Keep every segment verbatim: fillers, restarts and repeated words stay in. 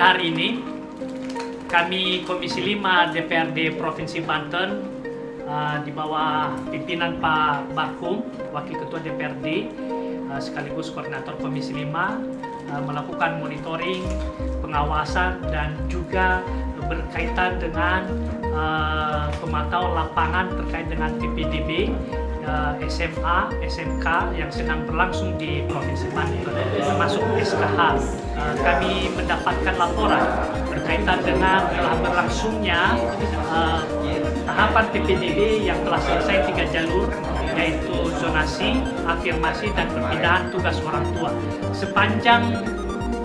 pada hari ini kami Komisi Lima D P R D Provinsi Banten uh, di bawah pimpinan Pak Bakung, Wakil Ketua D P R D uh, sekaligus Koordinator Komisi Lima uh, melakukan monitoring, pengawasan dan juga berkaitan dengan uh, pemantau lapangan terkait dengan P P D B S M A S M K yang sedang berlangsung di Provinsi Banten, termasuk S K H. Kami mendapatkan laporan berkaitan dengan telah berlangsungnya uh, tahapan P P D B yang telah selesai tiga jalur, yaitu zonasi, afirmasi, dan perpindahan tugas orang tua. Sepanjang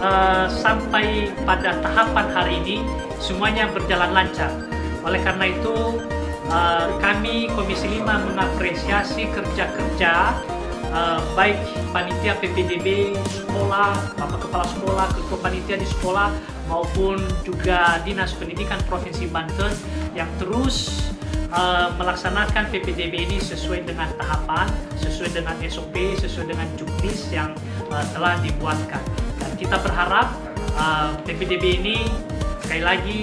uh, sampai pada tahapan hari ini, semuanya berjalan lancar. Oleh karena itu, Uh, kami Komisi Lima mengapresiasi kerja-kerja uh, baik panitia P P D B sekolah, Bapak Kepala Sekolah, Ketua Panitia di sekolah maupun juga Dinas Pendidikan Provinsi Banten yang terus uh, melaksanakan P P D B ini sesuai dengan tahapan, sesuai dengan S O P, sesuai dengan juknis yang uh, telah dibuatkan. Dan kita berharap uh, P P D B ini sekali lagi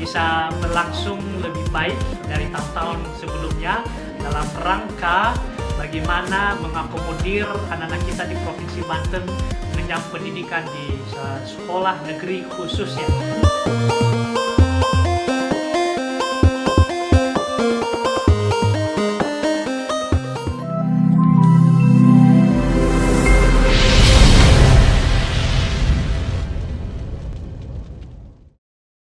bisa berlangsung lebih baik dari tahun-tahun sebelumnya dalam rangka bagaimana mengakomodir anak-anak kita di Provinsi Banten menyambut pendidikan di sekolah negeri khususnya.